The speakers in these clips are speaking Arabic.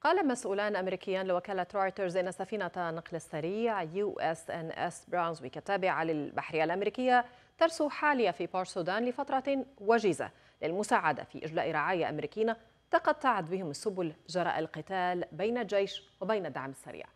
قال مسؤولان أمريكيان لوكالة رويترز إن سفينة النقل السريع US NS برونزويك التابعة للبحرية الأمريكية ترسو حاليا في بور السودان لفترة وجيزة للمساعدة في إجلاء رعايا أمريكيين تقطعت بهم السبل جراء القتال بين الجيش وبين الدعم السريع.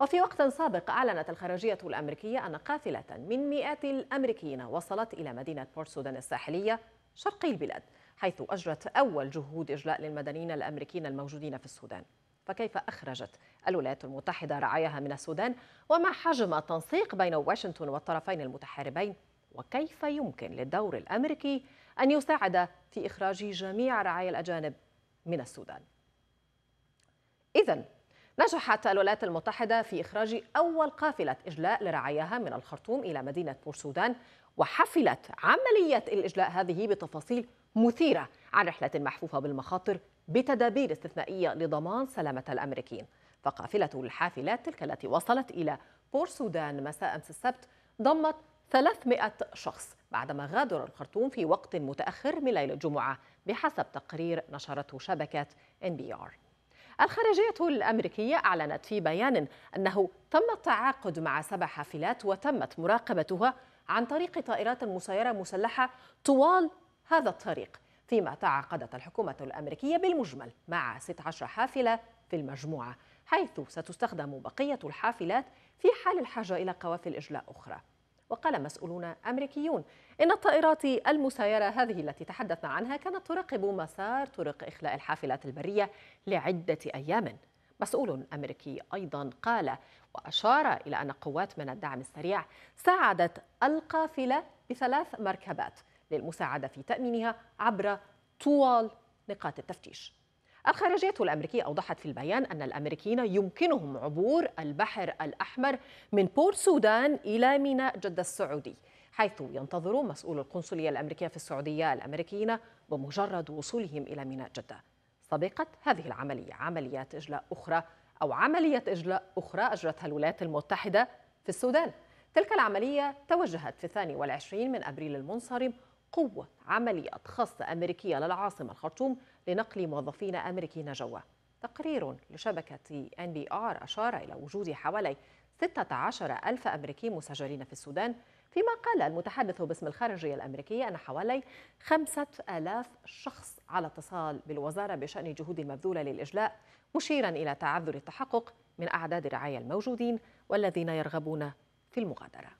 وفي وقت سابق أعلنت الخارجية الأمريكية أن قافلة من مئات الأمريكيين وصلت إلى مدينة بور السودان الساحلية شرقي البلاد، حيث أجرت أول جهود إجلاء للمدنيين الأمريكيين الموجودين في السودان. فكيف أخرجت الولايات المتحدة رعاياها من السودان؟ وما حجم التنسيق بين واشنطن والطرفين المتحاربين؟ وكيف يمكن للدور الأمريكي أن يساعد في إخراج جميع رعايا الأجانب من السودان؟ إذن نجحت الولايات المتحدة في إخراج أول قافلة إجلاء لرعاياها من الخرطوم إلى مدينة بور السودان، وحفلت عملية الإجلاء هذه بتفاصيل مثيرة عن رحلة محفوفة بالمخاطر بتدابير استثنائية لضمان سلامة الأمريكيين. فقافلة الحافلات تلك التي وصلت إلى بور السودان مساء أمس السبت ضمت 300 شخص بعدما غادروا الخرطوم في وقت متأخر من ليلة الجمعة بحسب تقرير نشرته شبكة NBR. الخارجية الأمريكية أعلنت في بيان أنه تم التعاقد مع 7 حافلات وتمت مراقبتها عن طريق طائرات مسيرة مسلحة طوال هذا الطريق، فيما تعاقدت الحكومة الأمريكية بالمجمل مع 16 حافلة في المجموعة، حيث ستستخدم بقية الحافلات في حال الحاجة إلى قوافل إجلاء أخرى. وقال مسؤولون أمريكيون إن الطائرات المسيرة هذه التي تحدثنا عنها كانت تراقب مسار طرق إخلاء الحافلات البرية لعدة أيام. مسؤول أمريكي أيضا قال وأشار إلى أن قوات من الدعم السريع ساعدت القافلة ب3 مركبات للمساعدة في تأمينها عبر طوال نقاط التفتيش. الخارجية الأمريكية أوضحت في البيان أن الأمريكيين يمكنهم عبور البحر الأحمر من بور السودان إلى ميناء جدة السعودي، حيث ينتظر مسؤول القنصلية الأمريكية في السعودية الأمريكيين بمجرد وصولهم إلى ميناء جدة. سبقت هذه العملية عملية إجلاء أخرى أجرتها الولايات المتحدة في السودان. تلك العملية توجهت في 22 من أبريل المنصرم قوة عمليات خاصة أمريكية للعاصمة الخرطوم لنقل موظفين أمريكيين جوا. تقرير لشبكة NBR أشار إلى وجود حوالي 16,000 أمريكي مسجلين في السودان، فيما قال المتحدث باسم الخارجية الأمريكية أن حوالي 5,000 شخص على اتصال بالوزارة بشأن الجهود المبذولة للإجلاء، مشيرا إلى تعذر التحقق من أعداد الرعايا الموجودين والذين يرغبون في المغادرة.